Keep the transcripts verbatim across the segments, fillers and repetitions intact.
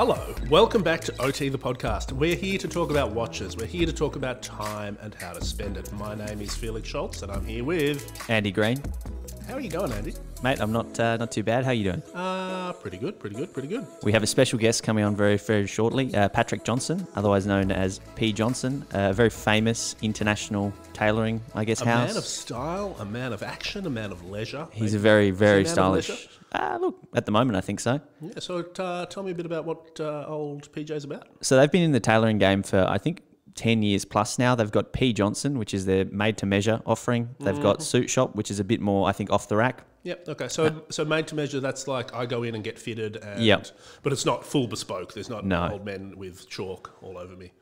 Hello, welcome back to O T: The Podcast. We're here to talk about watches. We're here to talk about time and how to spend it. My name is Felix Scholz, and I'm here with Andy Green. How are you going, Andy? Mate, I'm not uh, not too bad. How are you doing? Uh, pretty good, pretty good, pretty good. We have a special guest coming on very, very shortly, uh, Patrick Johnson, otherwise known as P Johnson, a very famous international tailoring, I guess, a house. A man of style, a man of action, a man of leisure. He's a very, very a stylish. Uh, look, at the moment, I think so. Yeah, so uh, tell me a bit about what uh, old P J's about. So they've been in the tailoring game for, I think, ten years plus now. They've got P Johnson, which is their made-to-measure offering. They've mm-hmm. got Suit Shop, which is a bit more, I think, off the rack. Yep. Okay. So, uh, so made-to-measure, that's like I go in and get fitted. And, yep. But it's not full bespoke. There's not no. old men with chalk all over me.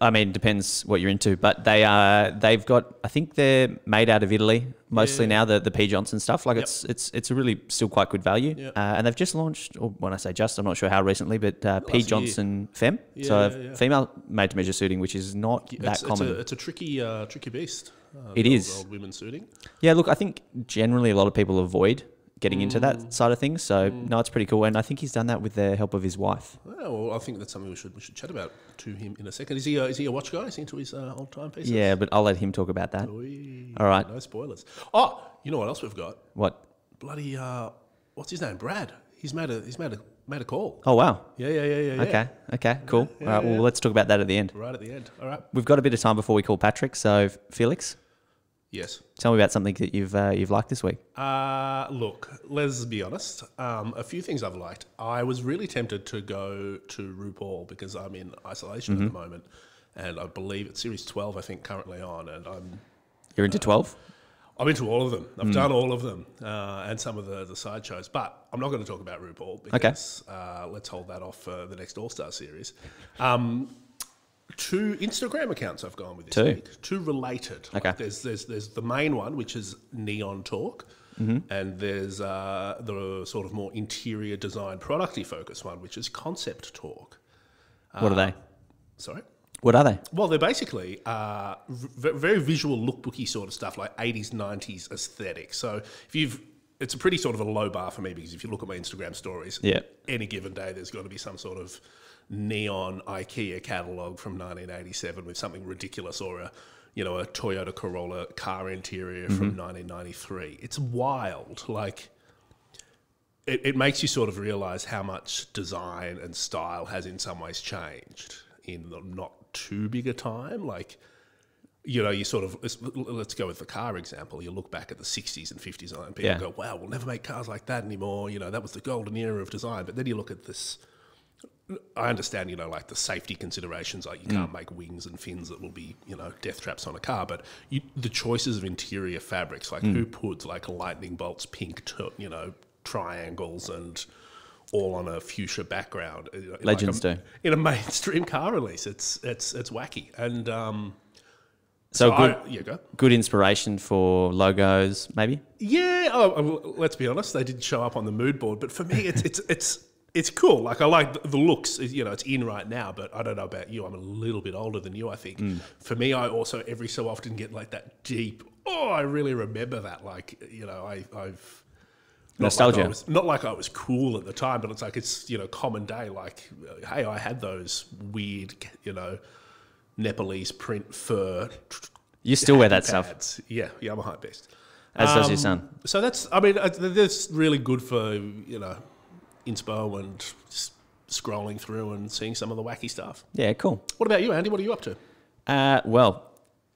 I mean, depends what you're into, but they are, they've got, I think they're made out of Italy mostly yeah. now, the, the P Johnson stuff. Like yep. it's, it's, it's a really still quite good value. Yep. Uh, and they've just launched, or when I say just, I'm not sure how recently, but uh, P Johnson Femme. Yeah, so yeah, yeah. female made to measure suiting, which is not it's, that common. It's a, it's a tricky, uh, tricky beast. Uh, it is. Old, old women's suiting. Yeah. Look, I think generally a lot of people avoid getting into mm. that side of things. So mm. no, it's pretty cool. And I think he's done that with the help of his wife. Oh, well, I think that's something we should we should chat about to him in a second. Is he a, is he a watch guy? Is he into his uh, old time pieces? Yeah, but I'll let him talk about that. Oy, all right. No spoilers. Oh, you know what else we've got? What? Bloody, uh, what's his name? Brad. He's made a, he's made a, made a call. Oh, wow. Yeah, yeah, yeah, yeah. Okay, okay, cool. Yeah, yeah, all right, yeah, well, yeah. let's talk about that at the end. Right at the end. All right. We've got a bit of time before we call Patrick. So, Felix? Yes. Tell me about something that you've uh, you've liked this week. Uh, look, let's be honest. Um, a few things I've liked. I was really tempted to go to RuPaul because I'm in isolation mm-hmm. at the moment, and I believe it's series twelve. I think currently on, and I'm. You're into twelve. Uh, I'm into all of them. I've mm. done all of them, uh, and some of the the side shows. But I'm not going to talk about RuPaul because okay. uh, let's hold that off for the next All Star series. Um, Two Instagram accounts I've gone with this two. week. Two related. Okay. Like there's there's there's the main one, which is Neon Talk, mm-hmm. and there's uh, the sort of more interior design, producty focused one, which is Concept Talk. What uh, are they? Sorry. What are they? Well, they're basically uh, very visual, lookbooky sort of stuff, like eighties, nineties aesthetic. So if you've It's a pretty sort of a low bar for me because if you look at my Instagram stories, yeah. any given day there's got to be some sort of neon IKEA catalogue from nineteen eighty-seven with something ridiculous or a, you know, a Toyota Corolla car interior mm-hmm. from nineteen ninety-three. It's wild. Like it, it makes you sort of realise how much design and style has in some ways changed in the not too big a time. Like... You know, you sort of, let's go with the car example. You look back at the sixties and fifties and people yeah. go, wow, we'll never make cars like that anymore. You know, that was the golden era of design. But then you look at this, I understand, you know, like the safety considerations, like you mm. can't make wings and fins that will be, you know, death traps on a car. But you, the choices of interior fabrics, like mm. who puts like lightning bolts, pink, you know, triangles and... all on a fuchsia background. Legends like a, do. In a mainstream car release. It's it's it's wacky. And um, so, so good, I, yeah, go. good inspiration for logos, maybe? Yeah. Oh, let's be honest. They didn't show up on the mood board. But for me, it's, it's, it's, it's cool. Like I like the looks. You know, it's in right now, but I don't know about you. I'm a little bit older than you, I think. Mm. For me, I also every so often get like that deep, oh, I really remember that. Like, you know, I, I've... Not nostalgia. Like was, not like I was cool at the time, but it's like it's, you know, common day. Like, hey, I had those weird, you know, Nepalese print fur. You still wear that pads. stuff. Yeah, yeah, I'm a hype beast. As um, does your son. So that's, I mean, that's really good for, you know, inspo and scrolling through and seeing some of the wacky stuff. Yeah, cool. What about you, Andy? What are you up to? Uh, well,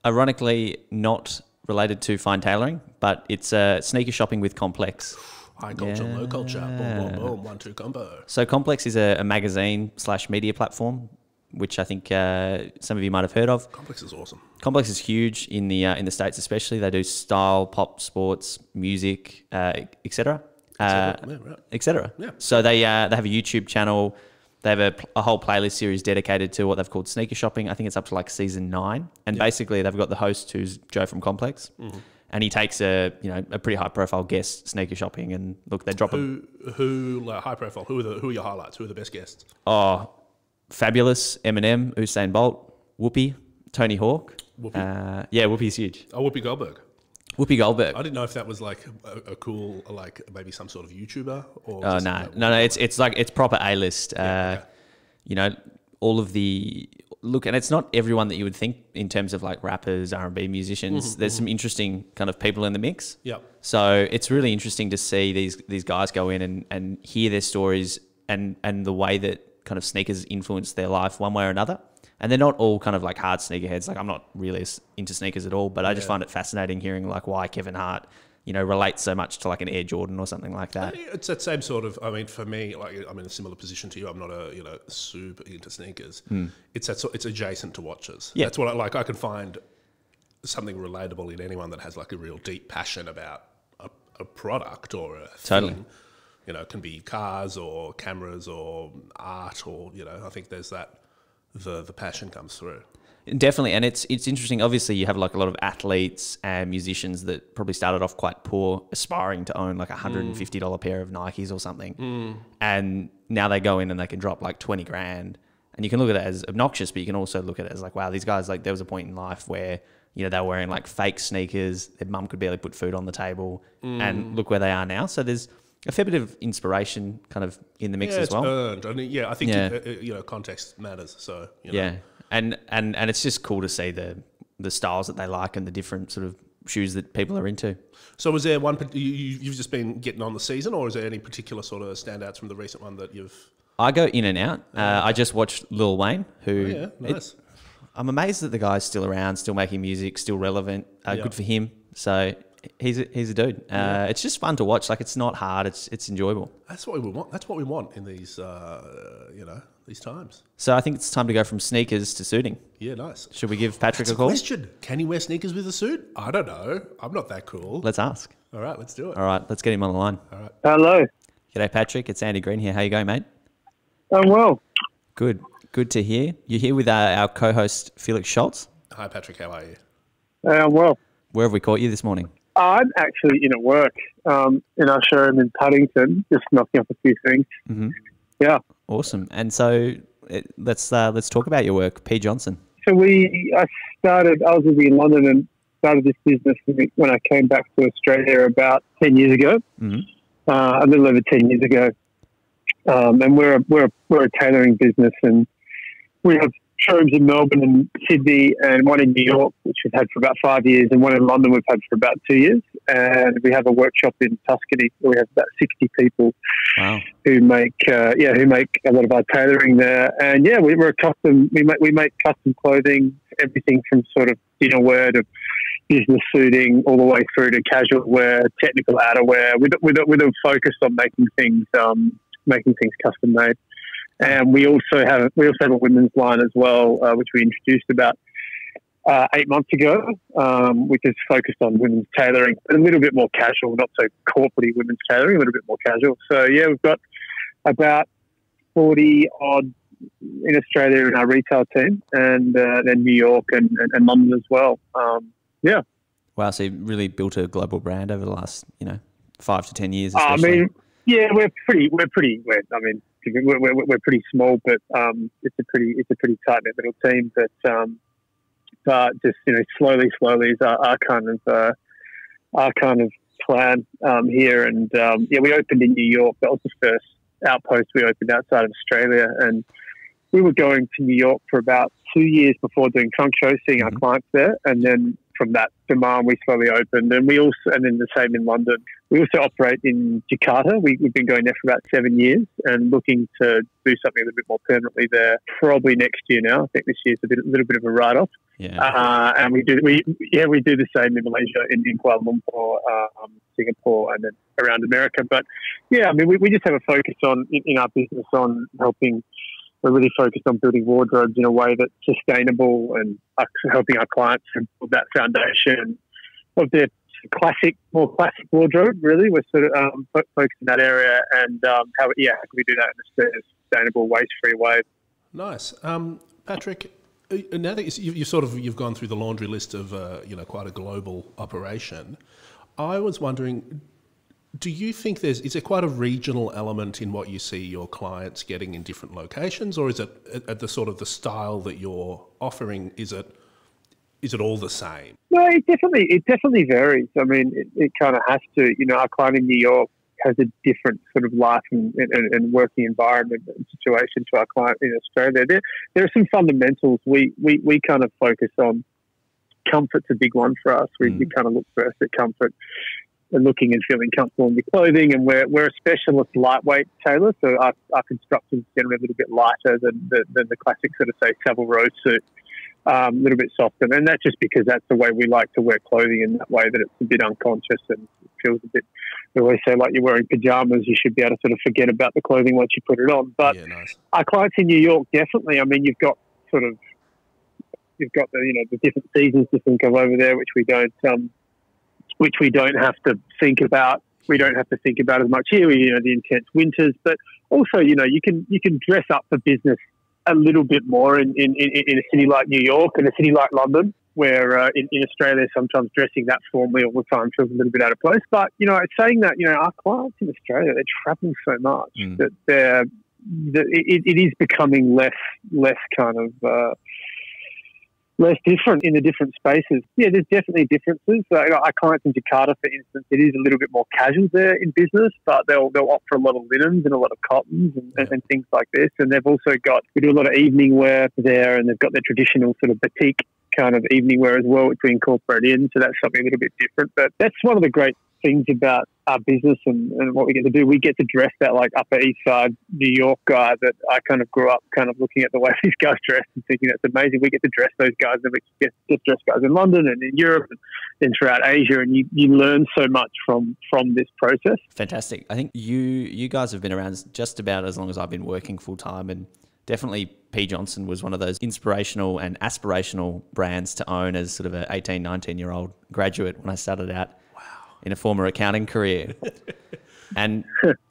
ironically, not related to fine tailoring, but it's uh, sneaker shopping with Complex. High culture, yeah. low culture, boom, boom, boom, one, two combo. So Complex is a, a magazine slash media platform, which I think uh, some of you might have heard of. Complex is awesome. Complex is huge in the uh, in the States especially. They do style, pop, sports, music, uh, et cetera, uh, et cetera. Yeah, right. et cetera. Yeah. So they, uh, they have a YouTube channel. They have a, a whole playlist series dedicated to what they've called sneaker shopping. I think it's up to like season nine. And yep. basically they've got the host who's Joe from Complex. Mm-hmm. And he takes a, you know, a pretty high profile guest sneaker shopping and look, they drop who, a... Who, like high profile, who are, the, who are your highlights? Who are the best guests? Oh, fabulous. Eminem, Usain Bolt, Whoopi, Tony Hawk. Whoopi? Uh, yeah, Whoopi's huge. Oh, Whoopi Goldberg. Whoopi Goldberg. I didn't know if that was like a, a cool, like maybe some sort of YouTuber or. Oh no, no, no! It's it's like it's proper A list. Yeah, uh, okay. you know, all of the look, and it's not everyone that you would think in terms of like rappers, R and B musicians. Mm-hmm, There's mm-hmm. some interesting kind of people in the mix. Yeah. So it's really interesting to see these these guys go in and, and hear their stories and and the way that kind of sneakers influence their life one way or another. And they're not all kind of like hard sneakerheads. Like I'm not really into sneakers at all, but yeah. I just find it fascinating hearing like why Kevin Hart, you know, relates so much to like an Air Jordan or something like that. It's that same sort of, I mean, for me, like I'm in a similar position to you. I'm not a, you know, super into sneakers. Mm. It's that sort, it's adjacent to watches. Yeah. That's what I like. I can find something relatable in anyone that has like a real deep passion about a, a product or a totally. thing. You know, it can be cars or cameras or art or, you know, I think there's that, the, the passion comes through. Definitely, and it's it's interesting. Obviously, you have like a lot of athletes and musicians that probably started off quite poor, aspiring to own like a hundred and fifty dollar mm. pair of Nikes or something, mm. and now they go in and they can drop like twenty grand. And you can look at it as obnoxious, but you can also look at it as like, wow, these guys, like there was a point in life where, you know, they were wearing like fake sneakers. Their mum could barely put food on the table, mm. and look where they are now. So there's a fair bit of inspiration kind of in the mix yeah, as well. It's earned. I mean, yeah, I think yeah. You, you know, context matters. So you know. yeah. And, and and it's just cool to see the the styles that they like and the different sort of shoes that people are into. So was there one, you, you've just been getting on the season, or is there any particular sort of standouts from the recent one that you've... I go in and out. Uh, okay. I just watched Lil Wayne, who... Oh, yeah, nice. It, I'm amazed that the guy's still around, still making music, still relevant. Uh, yeah. Good for him. So... He's a, he's a dude. Uh, yeah. It's just fun to watch. Like it's not hard. It's it's enjoyable. That's what we want. That's what we want in these uh, you know, these times. So I think it's time to go from sneakers to suiting. Yeah, nice. Should we give Patrick That's a call? A question. Can he wear sneakers with a suit? I don't know. I'm not that cool. Let's ask. All right, let's do it. All right, let's get him on the line. All right. Hello. G'day, Patrick. It's Andy Green here. How you going, mate? I'm well. Good. Good to hear. You're here with our, our co-host Felix Scholz. Hi, Patrick. How are you? Hey, I'm well. Where have we caught you this morning? I'm actually in at work um, in our showroom in Paddington, just knocking up a few things. Mm-hmm. Yeah, awesome. And so it, let's uh, let's talk about your work, P Johnson. So we, I started. I was living in London and started this business when I came back to Australia about ten years ago, mm-hmm. uh, a little over ten years ago. Um, and we're a, we're a, we're a tailoring business, and we have showrooms in Melbourne and Sydney, and one in New York, which we've had for about five years, and one in London we've had for about two years. And we have a workshop in Tuscany where we have about sixty people wow. who make uh, yeah who make a lot of our tailoring there. And yeah, we, we're a custom we make we make custom clothing, everything from sort of dinnerwear to business suiting, all the way through to casual wear, technical outerwear, with with with a focus on making things um, making things custom made. And we also have we also have a women's line as well, uh, which we introduced about uh, eight months ago, um, which is focused on women's tailoring, but a little bit more casual, not so corporate women's tailoring, a little bit more casual. So yeah, we've got about forty odd in Australia in our retail team, and uh, then New York and, and, and London as well. Um, yeah. Wow, so you've really built a global brand over the last, you know, five to ten years. Especially. I mean, yeah, we're pretty, we're pretty, we're, I mean. We're, we're, we're pretty small, but um, it's a pretty it's a pretty tight knit little team. But um, but just you know, slowly, slowly is our, our kind of uh, our kind of plan um, here. And um, yeah, we opened in New York. That was the first outpost we opened outside of Australia. And we were going to New York for about two years before doing trunk shows, seeing our clients there, and then from that demand, we slowly opened. And we also, and then the same in London. We also operate in Jakarta. We, we've been going there for about seven years and looking to do something a little bit more permanently there, probably next year now. I think this year's a bit, little bit of a write-off. Yeah. Uh, and we do, we, yeah, we do the same in Malaysia, in, in Kuala Lumpur, um, Singapore, and then around America. But yeah, I mean, we, we just have a focus on, in, in our business, on helping. We're really focused on building wardrobes in a way that's sustainable and helping our clients build that foundation of their classic, more classic wardrobe, really. We're sort of um, focused in that area and um, how, yeah, how can we do that in a sustainable, waste-free way. Nice. Um, Patrick, now that you've, you've sort of you've gone through the laundry list of, uh, you know, quite a global operation, I was wondering... Do you think there's, is there quite a regional element in what you see your clients getting in different locations, or is it at the sort of the style that you're offering, is it is it all the same? No, it definitely it definitely varies. I mean, it, it kind of has to. You know, our client in New York has a different sort of life and, and, and working environment and situation to our client in Australia. There, there are some fundamentals. We, we, we kind of focus on comfort's a big one for us. We, mm. we kind of look first at comfort and looking and feeling comfortable in your clothing. And we're, we're a specialist lightweight tailor. So our, our construction is generally a little bit lighter than the, than the classic sort of, say, Savile Row suit. A um, little bit softer, and that's just because that's the way we like to wear clothing, in that way that it's a bit unconscious and feels a bit, we always say, like you're wearing pajamas, you should be able to sort of forget about the clothing once you put it on. But yeah, nice. Our clients in New York, definitely, I mean, you've got sort of, you've got the, you know, the different seasons to think of over there, which we don't, um, which we don't have to think about. We don't have to think about as much here, you know, the intense winters, but also, you know, you can, you can dress up for business a little bit more in, in, in, in a city like New York and a city like London, where uh, in, in Australia sometimes dressing that formally all the time feels a little bit out of place. But, you know, saying that, you know, our clients in Australia, they're traveling so much mm. that they're, that it, it is becoming less, less kind of, uh, less different in the different spaces. Yeah, there's definitely differences. Uh, you know, our clients in Jakarta, for instance, it is a little bit more casual there in business, but they'll they'll opt for a lot of linens and a lot of cottons and, yeah. and, and things like this. And they've also got, we do a lot of evening wear there, and they've got their traditional sort of batik kind of evening wear as well, which we incorporate in. So that's something a little bit different. But that's one of the great things about our business and, and what we get to do. We get to dress that like Upper East Side New York guy that I kind of grew up kind of looking at the way these guys dress and thinking that's amazing. We get to dress those guys, and we get to dress guys in London and in Europe and then throughout Asia, and you, you learn so much from from this process. Fantastic. I think you you guys have been around just about as long as I've been working full time, and definitely P Johnson was one of those inspirational and aspirational brands to own as sort of an eighteen, nineteen year old graduate when I started out in a former accounting career. and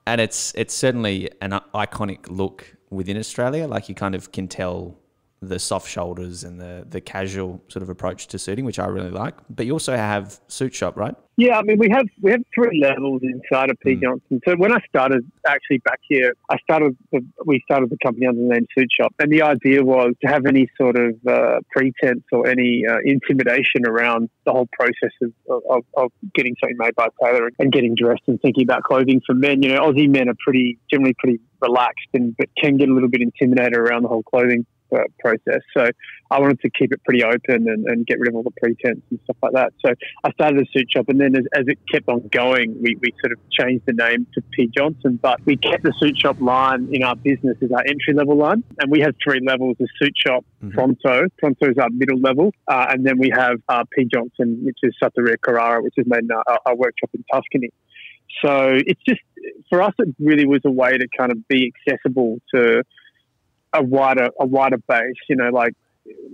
and it's it's certainly an iconic look within Australia. Like, you kind of can tell the soft shoulders and the the casual sort of approach to suiting, which I really like. But you also have Suit Shop, right? Yeah, I mean, we have we have three levels inside of P mm. Johnson. So when I started, actually back here, I started the, we started the company under the name Suit Shop, and the idea was to have any sort of uh, pretense or any uh, intimidation around the whole process of, of, of getting something made by a tailor and getting dressed and thinking about clothing for men. You know, Aussie men are pretty generally pretty relaxed, and but can get a little bit intimidated around the whole clothing Uh, process. So I wanted to keep it pretty open and, and get rid of all the pretense and stuff like that. So I started a Suit Shop, and then as, as it kept on going, we, we sort of changed the name to P Johnson, but we kept the Suit Shop line in our business as our entry level line. And we have three levels of Suit Shop, mm-hmm. Pronto. Pronto is our middle level. Uh, and then we have uh, P Johnson, which is Massa-Carrara, which is made in our, our workshop in Tuscany. So it's just, for us, it really was a way to kind of be accessible to a wider a wider base. You know, like,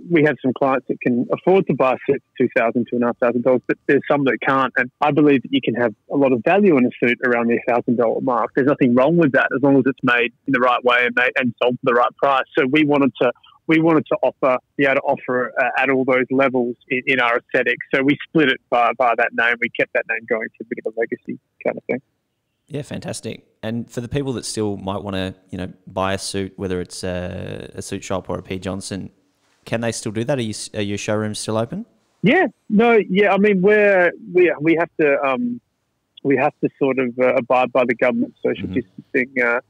we have some clients that can afford to buy suits for two thousand dollars, two thousand five hundred dollars, but there's some that can't. And I believe that you can have a lot of value in a suit around the one thousand dollar mark. There's nothing wrong with that as long as it's made in the right way and made and sold for the right price. So we wanted to we wanted to offer be able to offer uh, at all those levels in, in our aesthetic. So we split it by, by that name. We kept that name going for a bit of a legacy kind of thing. Yeah, fantastic. And for the people that still might want to, you know, buy a suit, whether it's a, a Suit Shop or a P Johnson, can they still do that? Are you, are your showrooms still open? Yeah, no, yeah. I mean, we're we we have to um, we have to sort of uh, abide by the government social mm-hmm. distancing uh,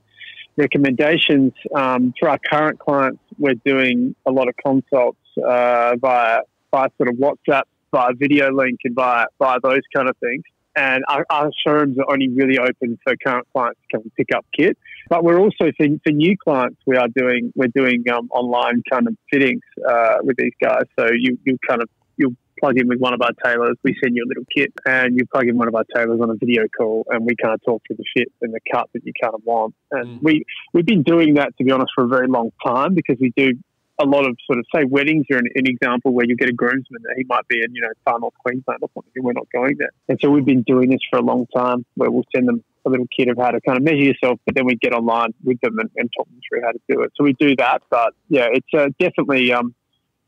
recommendations. Um, for our current clients, we're doing a lot of consults uh, via via sort of WhatsApp, via video link, and via via those kind of things. And our, our showrooms are only really open for current clients to come and pick up kit. But we're also, for, for new clients, we are doing, we're doing um, online kind of fittings uh, with these guys. So you, you kind of, you'll plug in with one of our tailors, we send you a little kit, and you plug in one of our tailors on a video call, and we kind of talk through the fit and the cut that you kind of want. And mm. we, we've been doing that, to be honest, for a very long time, because we do a lot of sort of, say, weddings are an, an example where you get a groomsman that he might be in, you know, far north Queensland or something, and we're not going there. And so we've been doing this for a long time, where we'll send them a little kit of how to kind of measure yourself, but then we get online with them and, and talk them through how to do it. So we do that, but yeah, it's uh, definitely, um,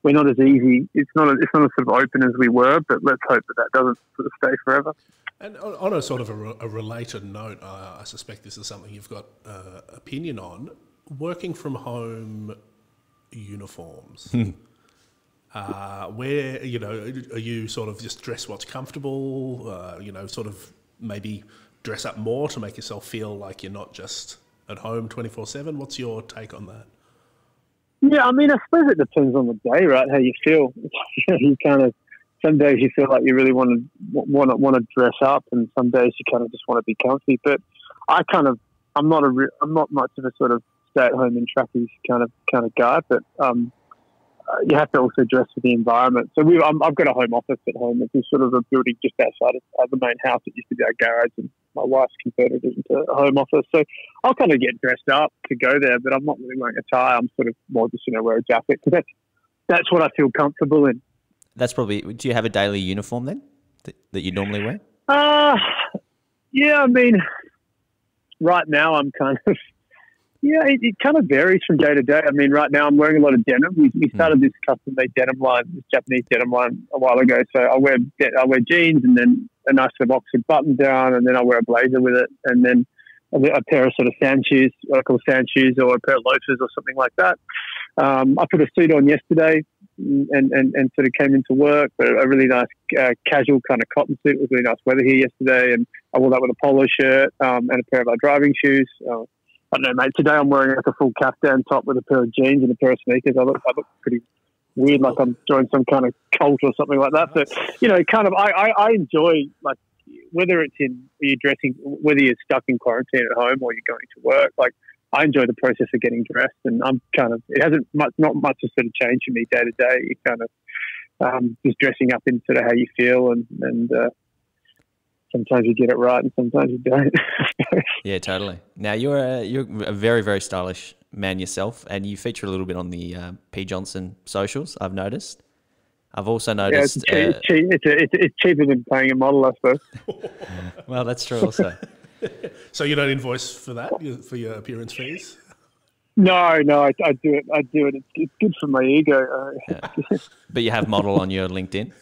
we're not as easy. It's not, a, it's not as sort of open as we were, but let's hope that that doesn't sort of stay forever. And on a sort of a, a related note, uh, I suspect this is something you've got uh, opinion on, working from home uniforms. Hmm. Uh, where, you know, are you sort of just dress what's comfortable, uh, you know, sort of maybe dress up more to make yourself feel like you're not just at home twenty-four seven? What's your take on that? Yeah, I mean, I suppose it depends on the day, right? How you feel. You kind of, some days you feel like you really want to want to want to dress up, and some days you kind of just want to be comfy. But I kind of, I'm not a, re- I'm not much of a sort of stay at home in trackies kind of kind of guy. But um, you have to also dress for the environment. So we, I'm, I've got a home office at home. It's sort of a building just outside of the main house. It used to be our garage, and my wife's converted it into a home office. So I'll kind of get dressed up to go there, but I'm not really wearing a tie. I'm sort of more just, you know, wear a jacket. So that's that's what I feel comfortable in. That's probably. Do you have a daily uniform then that, that you normally wear? Uh, yeah, I mean, right now I'm kind of, yeah, it, it kind of varies from day to day. I mean, right now I'm wearing a lot of denim. We, we started mm. this custom-made denim line, this Japanese denim line a while ago. So I wear I wear jeans and then a nice sort of Oxford button down, and then I wear a blazer with it, and then a pair of sort of sand shoes, what I call sand shoes, or a pair of loafers or something like that. Um, I put a suit on yesterday and, and, and sort of came into work, but a really nice uh, casual kind of cotton suit. It was really nice weather here yesterday, and I wore that with a polo shirt um, and a pair of our driving shoes. Uh, I don't know, mate. Today I'm wearing like a full caftan top with a pair of jeans and a pair of sneakers. I look, I look pretty weird, like I'm joined some kind of cult or something like that. So, you know, kind of, I, I, I enjoy, like, whether it's in you're dressing, whether you're stuck in quarantine at home or you're going to work, like, I enjoy the process of getting dressed, and I'm kind of, it hasn't much, not much has sort of changed for me day to day. You kind of um, just dressing up in sort of how you feel, and, and uh, sometimes you get it right and sometimes you don't. Yeah, totally. Now you're a, you're a very, very stylish man yourself, and you feature a little bit on the uh, P Johnson socials, I've noticed. I've also noticed... Yeah, it's, uh, it's, cheap, it's, a, it's, it's cheaper than paying a model, I suppose. Well, that's true also. So you don't invoice for that, for your appearance fees? No, no, I, I do it. I do it. It's, it's good for my ego. Yeah. But you have model on your LinkedIn?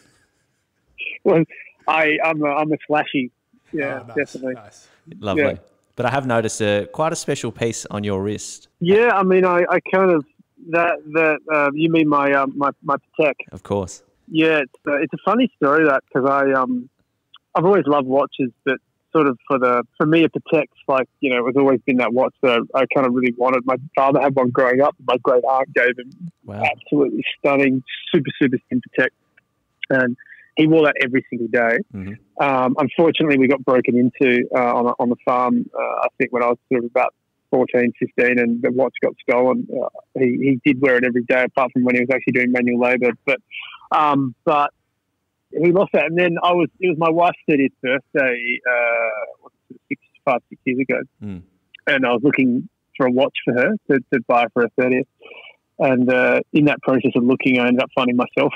Well, I, I'm, a, I'm a flashy. Yeah, oh, nice, definitely. Nice. Lovely. Yeah. But I have noticed a, quite a special piece on your wrist. Yeah, I mean, I, I kind of... That that uh, you mean my um, my my Patek? Of course. Yeah, it's, uh, it's a funny story that, because I um I've always loved watches, but sort of for the for me a Patek's like, you know, it's always been that watch that I, I kind of really wanted. My father had one growing up. My great aunt gave him wow. absolutely stunning, super super thin Patek, and he wore that every single day. Mm-hmm. Um, unfortunately, we got broken into uh, on a, on the farm. Uh, I think when I was sort of about fourteen, fifteen, and the watch got stolen. Uh, he, he did wear it every day, apart from when he was actually doing manual labour. But um, but he lost that. And then I was it was my wife's thirtieth birthday, uh, six, five, six years ago. Mm. And I was looking for a watch for her to, to buy for her thirtieth. And uh, in that process of looking, I ended up finding myself.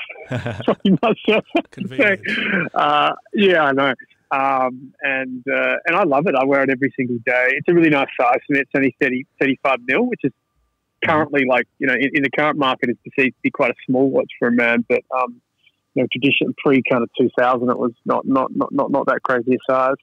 finding myself. Convenient. So, uh, yeah, I know. Um, and, uh, and I love it. I wear it every single day. It's a really nice size for me. It's only thirty, thirty-five mil, which is currently like, you know, in, in the current market, it's perceived to be quite a small watch for a man, but, um, you know, tradition pre kind of two thousand, it was not, not, not, not, not that crazy a size.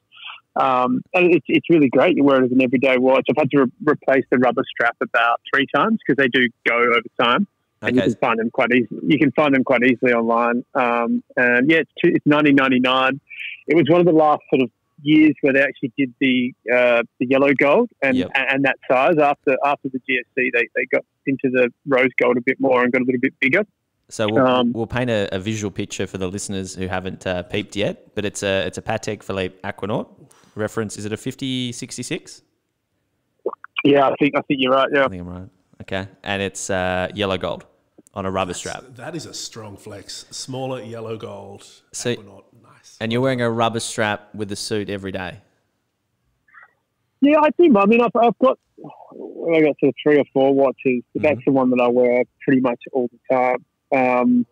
Um, and it's, it's really great. You wear it as an everyday watch. I've had to re- replace the rubber strap about three times because they do go over time. Okay. And you can find them quite easily. You can find them quite easily online. Um, and yeah, it's, two, it's nineteen ninety-nine. It was one of the last sort of years where they actually did the uh, the yellow gold and, yep. and and that size. After after the G F C, they, they got into the rose gold a bit more and got a little bit bigger. So we'll, um, we'll paint a, a visual picture for the listeners who haven't uh, peeped yet. But it's a it's a Patek Philippe Aquanaut reference. Is it a fifty sixty-six? Yeah, I think I think you're right. Yeah, I think I'm right. Okay, and it's uh, yellow gold on a rubber That's, strap. That is a strong flex. Smaller yellow gold. So, Aquanaut. Nice. And you're wearing a rubber strap with the suit every day. Yeah, I do. I mean, I've, I've got I got sort of three or four watches, but mm-hmm. that's the one that I wear pretty much all the time. Um,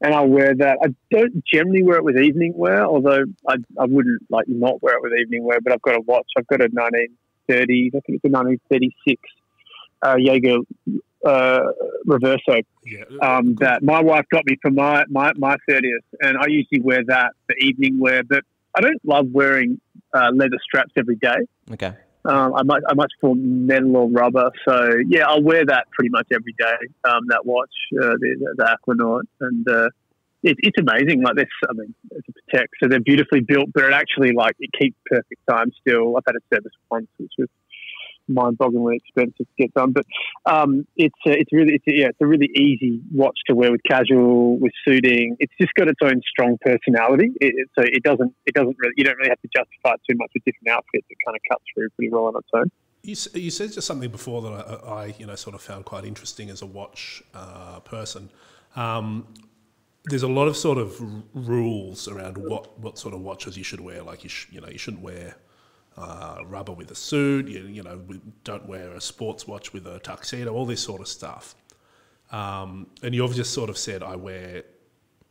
and I wear that. I don't generally wear it with evening wear, although I I wouldn't like not wear it with evening wear. But I've got a watch. I've got a nineteen thirty. I think it's a nineteen thirty-six. Uh, Jaeger uh, Reverso yeah, um, that my wife got me for my, my, my thirtieth, and I usually wear that for evening wear, but I don't love wearing uh, leather straps every day. Okay. Um, I much I much prefer metal or rubber, so yeah, I'll wear that pretty much every day, um, that watch, uh, the, the Aquanaut, and uh, it, it's amazing. Like this, I mean, it's a Patek, so they're beautifully built, but it actually like it keeps perfect time still. I've had a service once, which was mind-bogglingly expensive to get done, but um, it's uh, it's really it's, yeah, it's a really easy watch to wear with casual, with suiting. It's just got its own strong personality, it, it, so it doesn't it doesn't really you don't really have to justify it too much with different outfits. It kind of cuts through pretty well on its own. You, you said just something before that I, I you know sort of found quite interesting as a watch uh, person. Um, there's a lot of sort of rules around what what sort of watches you should wear. Like you sh you know you shouldn't wear Uh, rubber with a suit, you, you know, don't wear a sports watch with a tuxedo, all this sort of stuff. Um, and you've just sort of said, I wear,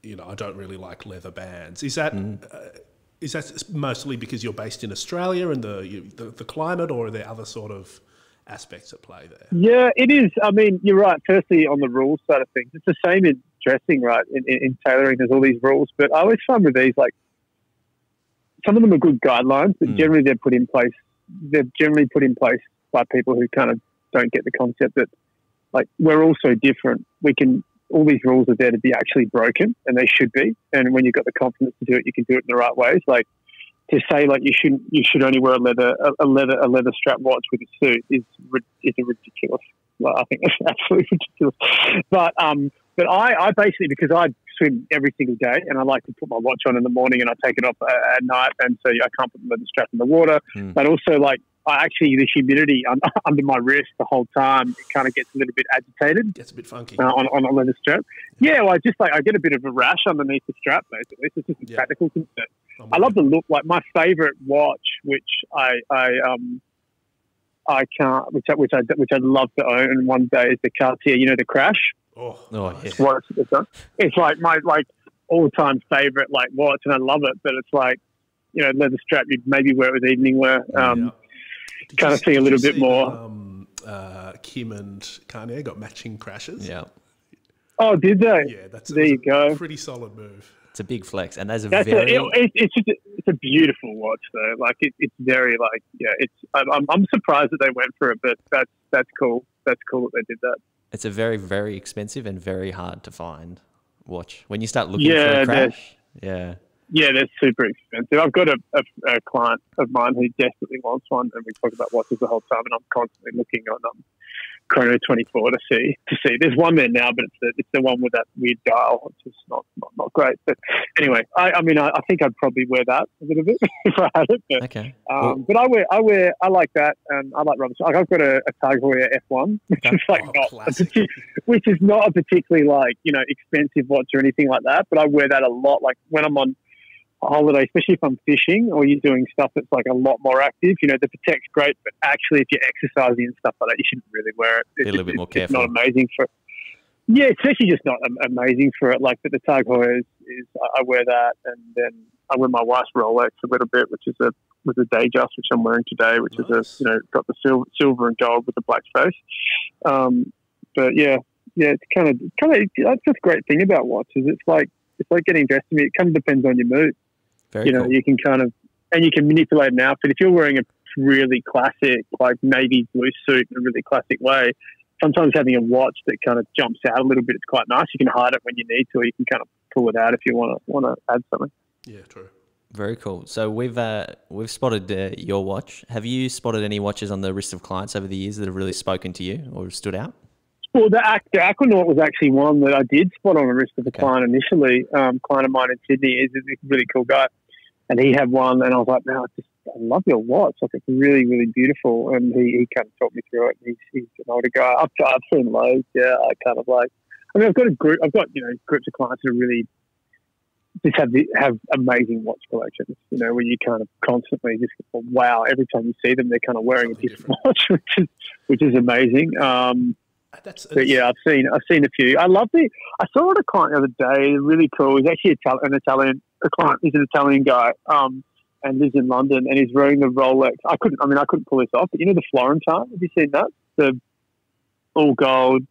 you know, I don't really like leather bands. Is that mm. uh, is that mostly because you're based in Australia and the, you, the the climate, or are there other sort of aspects at play there? Yeah, it is. I mean, you're right. Firstly, on the rules side of things, it's the same in dressing, right? In, in, in tailoring, there's all these rules, but I always find with these, like, some of them are good guidelines, but mm. generally they're put in place. They're generally put in place by people who kind of don't get the concept that, like, we're all so different. We can, all these rules are there to be actually broken, and they should be. And when you've got the confidence to do it, you can do it in the right ways. Like to say, like you shouldn't, you should only wear a leather, a, a leather, a leather strap watch with a suit is is a ridiculous. Well, I think that's absolutely ridiculous. But um, but I, I basically because I. swim every single day, and I like to put my watch on in the morning and I take it off at night, and so I can't put the leather strap in the water. Mm. But also, like, I actually, the humidity under my wrist the whole time, it kind of gets a little bit agitated. Gets a bit funky. Uh, on, on a leather strap. Yeah, yeah well, I just, like, I get a bit of a rash underneath the strap, basically. It's just a yeah. practical concern. Oh, I love the look. Like, my favourite watch, which I, I, um, I can't, which I, which, I, which I'd love to own one day is the Cartier, you know, the Crash. Oh, oh yeah. Watch. It's like my like all-time favorite like watch, and I love it. But it's like, you know, leather strap. You'd maybe wear it with evening wear. Um, yeah. Kind of see a little bit more. Um, uh, Kim and Kanye got matching Crashes. Yeah. Oh, did they? Yeah, that's there. A, you go. Pretty solid move. It's a big flex, and there's a that's very. A, it, it's just a, it's a beautiful watch though. Like it, it's very like yeah. It's I'm I'm surprised that they went for it, but that's that's cool. That's cool that they did that. It's a very, very expensive and very hard to find watch. When you start looking yeah, for a Crash, yeah. Yeah, they're super expensive. I've got a, a, a client of mine who desperately wants one, and we talk about watches the whole time, and I'm constantly looking on um, Chrono twenty-four to see. to see. There's one there now, but it's the, it's the one with that weird dial, which is not, not, not great. But anyway, I, I mean, I, I think I'd probably wear that a little bit if I had it. But, okay. Um, well, but I wear, I wear, I like that, and I like rubber. Like I've got a, a Tag Heuer F one, which is like oh, not, a which is not a particularly like, you know, expensive watch or anything like that. But I wear that a lot. Like when I'm on holiday, especially if I'm fishing or you're doing stuff that's like a lot more active, you know, the Patek's great, but actually if you're exercising and stuff like that, you shouldn't really wear it. It's, a little bit more careful. It's not amazing for it. Yeah, it's actually just not amazing for it. Like, but the Tag Heuer is, is, I wear that, and then I wear my wife's Rolex a little bit, which is a, with a day just, which I'm wearing today, which nice. Is a, you know, got the silver, silver and gold with a black face. Um, but yeah, yeah, it's kind of, kind of, that's the great thing about watches. It's like, it's like getting dressed to me. It kind of depends on your mood. Very you know, cool. you can kind of, and you can manipulate an outfit. If you're wearing a really classic, like navy blue suit in a really classic way, sometimes having a watch that kind of jumps out a little bit, it's quite nice. You can hide it when you need to, or you can kind of pull it out if you want to want to add something. Yeah, true. Very cool. So we've uh, we've spotted uh, your watch. Have you spotted any watches on the wrist of clients over the years that have really spoken to you or stood out? Well, the, the Aquanaut was actually one that I did spot on the wrist of the okay. client initially. Um, client of mine in Sydney is a really cool guy. And he had one, and I was like, "No, I just I love your watch. Like, it's really, really beautiful." And he, he kind of taught me through it. He's, he's an older guy. I've, I've seen loads. Yeah, I kind of like. I mean, I've got a group. I've got you know groups of clients who really just have the, have amazing watch collections. You know, where you kind of constantly just wow. Every time you see them, they're kind of wearing something a different, different watch, which is which is amazing. Um, That's, that's, but yeah, I've seen I've seen a few. I love the. I saw a client the other day. Really cool. He's actually an Italian. A client. He's an Italian guy, um, and lives in London, and he's wearing the Rolex. I couldn't. I mean, I couldn't pull this off. But you know the Florentine. Have you seen that? The all gold,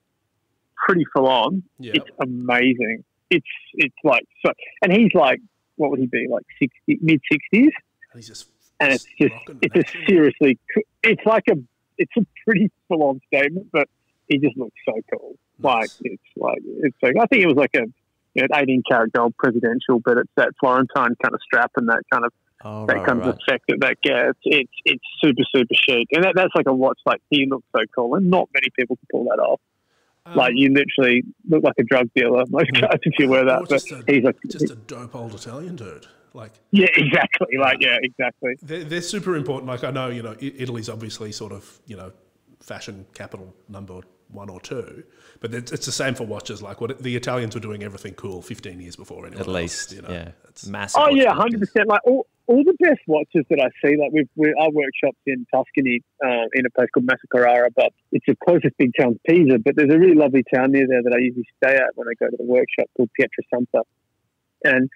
pretty full on. Yeah. It's amazing. It's it's like so. And he's like, what would he be like? sixty, mid sixties. And he's just. And it's just. It's a seriously. It's like a. It's a pretty full on statement, but. He just looks so cool. Nice. Like it's like it's like I think it was like a you know, eighteen karat gold presidential, but it's that Florentine kind of strap and that kind of oh, that right, kind right. of effect that that gets. It's it's super super chic, and that, that's like a watch. Like, he looks so cool, and not many people can pull that off. Um, like, you literally look like a drug dealer most guys if you wear that. But just a, he's like just a dope old Italian dude. Like, yeah, exactly. Like, yeah, exactly. They're, they're super important. Like, I know, you know, Italy's obviously sort of, you know, fashion capital number one or two, but it's, it's the same for watches. Like, what the Italians were doing everything cool fifteen years before anyone at else, least, you know, yeah, it's massive. Oh yeah, one hundred percent. Like all, all the best watches that I see, like we've, we our workshops in Tuscany, uh, in a place called Massa-Carrara, but it's the closest big town to Pisa, but there's a really lovely town near there that I usually stay at when I go to the workshop called Pietrasanta. And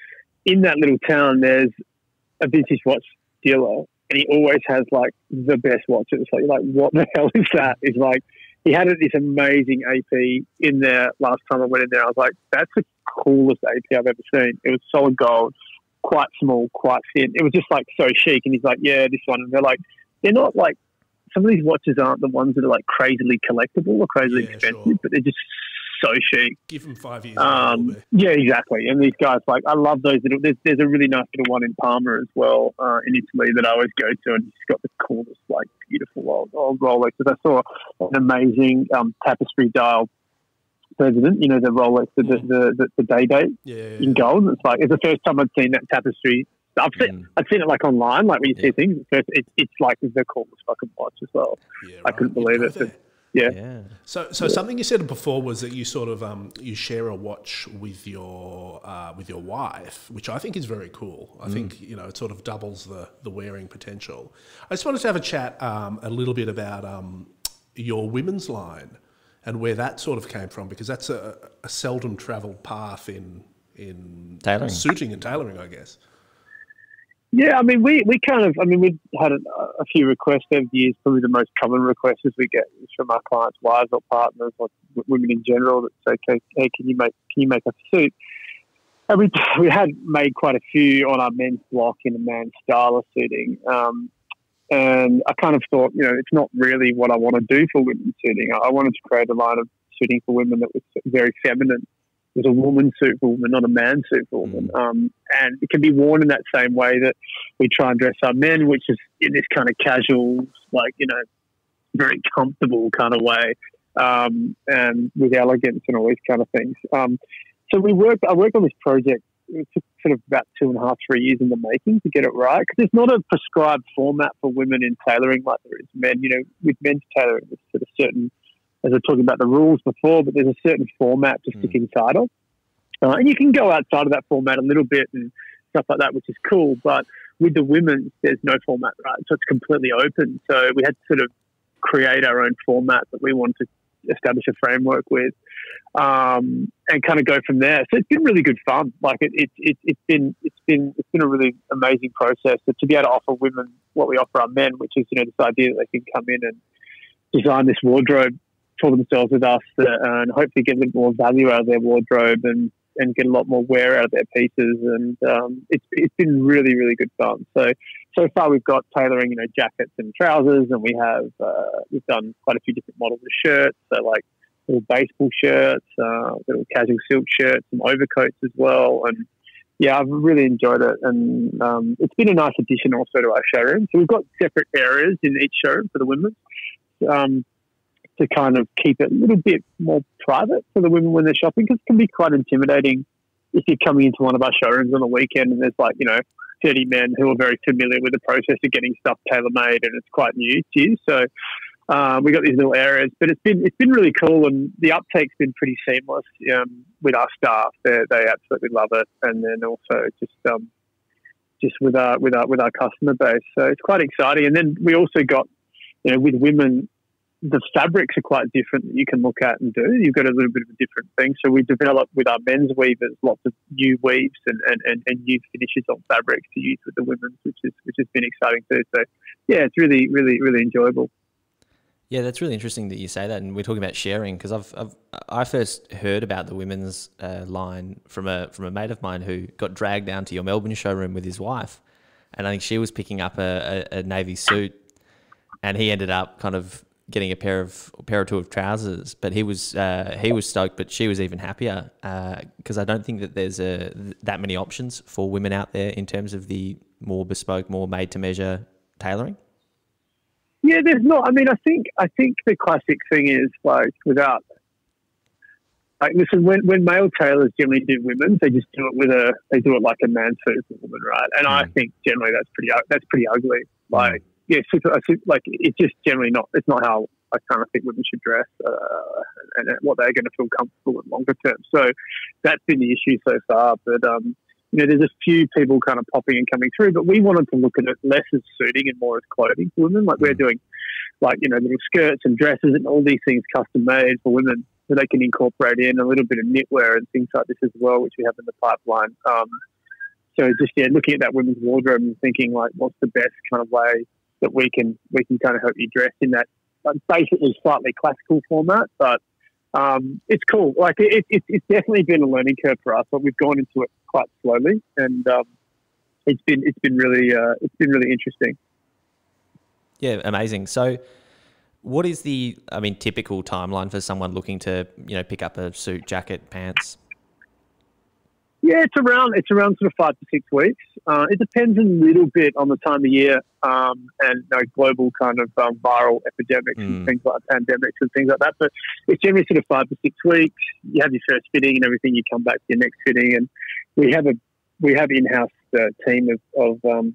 in that little town, there's a vintage watch dealer, and he always has like the best watches. Like, you're like, what the hell is that? It's like, he had this amazing A P in there last time I went in there. I was like, that's the coolest A P I've ever seen. It was solid gold, quite small, quite thin. It was just like so chic. And he's like, yeah, this one. And they're like, they're not like, some of these watches aren't the ones that are like crazily collectible or crazily yeah, expensive, sure. but they're just so chic. Give them five years. Um, yeah, exactly. And these guys, like, I love those. Little, there's, there's a really nice little one in Parma as well, uh, in Italy, that I always go to, and it's got the coolest, like, beautiful old, old Rolex. Because I saw an amazing um, tapestry dial president, you know, the Rolex, the the, the, the, the day date yeah, yeah, yeah. in gold. It's like, it's the first time I've seen that tapestry. I've seen, yeah. I've seen it like online, like when you yeah. see things. It's, first, it, it's like the coolest fucking watch as well. Yeah, right. I couldn't believe it. That. Yeah. yeah. So, so yeah. something you said before was that you sort of um you share a watch with your uh, with your wife, which I think is very cool. I mm. think, you know, it sort of doubles the the wearing potential. I just wanted to have a chat um, a little bit about um your women's line and where that sort of came from, because that's a, a seldom travelled path in in tailoring. suiting and tailoring, I guess. Yeah, I mean, we, we kind of, I mean, we've had a, a few requests over the years. Probably the most common request is we get is from our clients' wives or partners or women in general that say, okay, hey, can you make, can you make a suit? And we, we had made quite a few on our men's block in a man's style of suiting. Um, and I kind of thought, you know, it's not really what I want to do for women's suiting. I, I wanted to create a line of suiting for women that was very feminine. It was a woman suit for women, not a man suit for women. Um, and it can be worn in that same way that we try and dress our men, which is in this kind of casual, like, you know, very comfortable kind of way, um, and with elegance and all these kind of things. Um, so we worked, I worked on this project. It took sort of about two and a half, three years in the making to get it right, because it's not a prescribed format for women in tailoring like there is men. You know, with men's tailoring, it's sort of certain, as I talked about the rules before, but there's a certain format to stick mm. inside of. Uh, and you can go outside of that format a little bit and stuff like that, which is cool. But with the women, there's no format, right? So it's completely open. So we had to sort of create our own format that we wanted to establish a framework with, um, and kind of go from there. So it's been really good fun. Like, it, it, it, it's been, it's been, it's been a really amazing process to be able to offer women what we offer our men, which is, you know, this idea that they can come in and design this wardrobe for themselves with us, uh, and hopefully get a little more value out of their wardrobe and, and get a lot more wear out of their pieces. And um, it's, it's been really, really good fun. So, so far we've got tailoring, you know, jackets and trousers, and we have, uh, we've done quite a few different models of shirts. So like little baseball shirts, uh, little casual silk shirts, some overcoats as well. And yeah, I've really enjoyed it. And um, it's been a nice addition also to our showroom. So we've got separate areas in each showroom for the women. Um, to kind of keep it a little bit more private for the women when they're shopping, because it can be quite intimidating if you're coming into one of our showrooms on a weekend and there's like, you know, thirty men who are very familiar with the process of getting stuff tailor-made, and it's quite new to you. So uh, we got these little areas, but it's been it's been really cool, and the uptake's been pretty seamless um, with our staff. They're, they absolutely love it, and then also just um, just with our with our with our customer base. So it's quite exciting. And then we also got, you know, with women, the fabrics are quite different that you can look at and do. You've got a little bit of a different thing. So we developed with our men's weavers lots of new weaves and, and, and, and new finishes on fabrics to use with the women's, which is which has been exciting too. So yeah, it's really, really, really enjoyable. Yeah, that's really interesting that you say that, and we're talking about sharing, because I've, I've I first heard about the women's uh, line from a from a mate of mine who got dragged down to your Melbourne showroom with his wife, and I think she was picking up a, a, a navy suit, and he ended up kind of getting a pair of a pair or two of trousers, but he was uh, he was stoked, but she was even happier, because uh, I don't think that there's a that many options for women out there in terms of the more bespoke, more made to measure tailoring. Yeah, there's not. I mean, I think I think the classic thing is, like, without like listen, when when male tailors generally do women's, they just do it with a they do it like a man suit for women, right? And mm. I think generally that's pretty that's pretty ugly, like. Yeah, super, super, like it's just generally not. It's not how I kind of think women should dress, uh, and, and what they're going to feel comfortable in longer term. So that's been the issue so far. But um, you know, there's a few people kind of popping and coming through. But we wanted to look at it less as suiting and more as clothing for women. Like mm. we're doing, like you know, little skirts and dresses and all these things custom made for women, so they can incorporate in a little bit of knitwear and things like this as well, which we have in the pipeline. Um, so just yeah, looking at that women's wardrobe and thinking like, what's the best kind of way that we can we can kind of help you dress in that basically slightly classical format, but um, it's cool. Like it, it, it's definitely been a learning curve for us, but we've gone into it quite slowly, and um, it's been it's been really uh, it's been really interesting. Yeah, amazing. So, what is the I mean typical timeline for someone looking to you know pick up a suit, jacket, pants? Yeah, it's around it's around sort of five to six weeks. Uh, it depends a little bit on the time of year um, and you know, global kind of um, viral epidemics mm. and things like pandemics and things like that. But it's generally sort of five to six weeks. You have your first fitting and everything. You come back to your next fitting, and we have a we have in-house uh, team of of, um,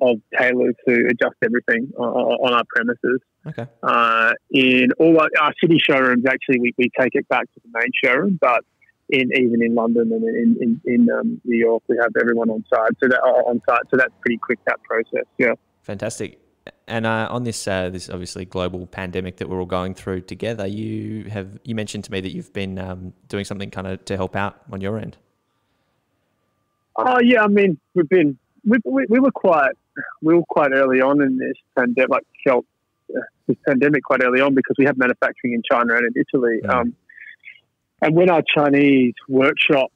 of tailors who adjust everything uh, on our premises. Okay. Uh, in all our, our city showrooms, actually, we we take it back to the main showroom, but. In even in London and in in, in um, New York, we have everyone on site. So that on site, so that's pretty quick, that process. Yeah, fantastic. And uh, on this uh, this obviously global pandemic that we're all going through together, you have you mentioned to me that you've been um, doing something kind of to help out on your end. Oh uh, yeah, I mean we've been we, we we were quite we were quite early on in this pandemic, like felt this pandemic quite early on because we have manufacturing in China and in Italy. Yeah. Um, And when our Chinese workshop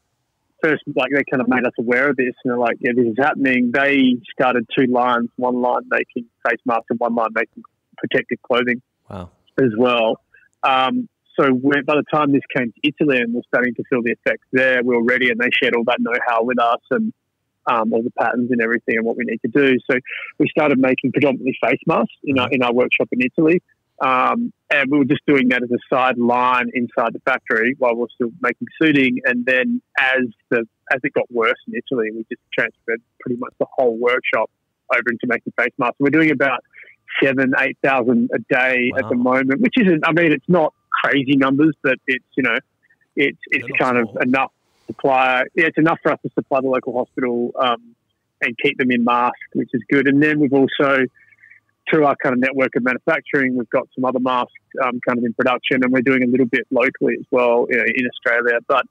first, like they kind of made us aware of this and they're like, yeah, this is happening. They started two lines, one line making face masks and one line making protective clothing wow. as well. Um, so when, by the time this came to Italy and we're starting to feel the effects there, we were ready and they shared all that know-how with us and um, all the patterns and everything and what we need to do. So we started making predominantly face masks in our, in our workshop in Italy. Um, and we were just doing that as a side line inside the factory while we were still making suiting. And then as the as it got worse in Italy, we just transferred pretty much the whole workshop over into making face masks. We're doing about seven, eight thousand a day wow. at the moment, which isn't. I mean, it's not crazy numbers, but it's you know, it's it's They're kind of enough supply. Yeah, it's enough for us to supply the local hospital um, and keep them in masks, which is good. And then we've also through our kind of network of manufacturing, we've got some other masks um, kind of in production, and we're doing a little bit locally as well you know, in Australia. But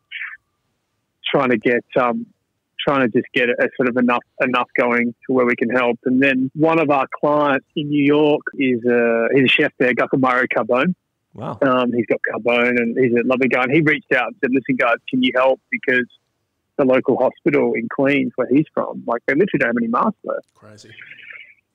trying to get, um, trying to just get a, a sort of enough enough going to where we can help. And then one of our clients in New York is a he's a chef there, Guacamole Carbone. Wow, um, he's got Carbone, and he's a lovely guy. And he reached out and said, "Listen, guys, can you help? Because the local hospital in Queens, where he's from, like they literally don't have any masks left." Crazy.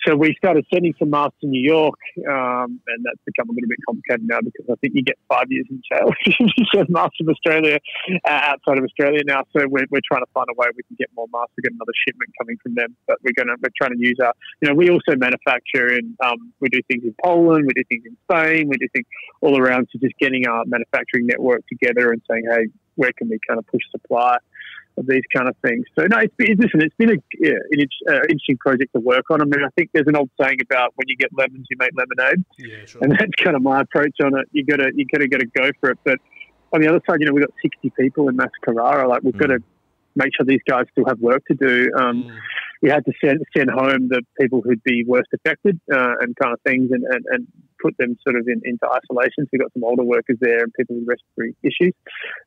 So we started sending some masks to New York, um, and that's become a little bit complicated now because I think you get five years in jail if you send masks from Australia, uh, outside of Australia now. So we're, we're trying to find a way we can get more masks. We've got another shipment coming from them, but we're going to we're trying to use our. You know, we also manufacture and um, we do things in Poland, we do things in Spain, we do things all around. So just getting our manufacturing network together and saying, hey, where can we kind of push supply? Of these kind of things. So no, it's been, listen, it's been a, yeah, an uh, interesting project to work on. I mean, I think there's an old saying about when you get lemons, you make lemonade, yeah, sure. and that's kind of my approach on it. You gotta, you gotta, gotta go for it. But on the other side, you know, we've got sixty people in Massa-Carrara. Like we've mm. got to make sure these guys still have work to do. Um, mm. We had to send send home the people who'd be worst affected uh, and kind of things, and, and, and put them sort of in, into isolation. So we've got some older workers there and people with respiratory issues,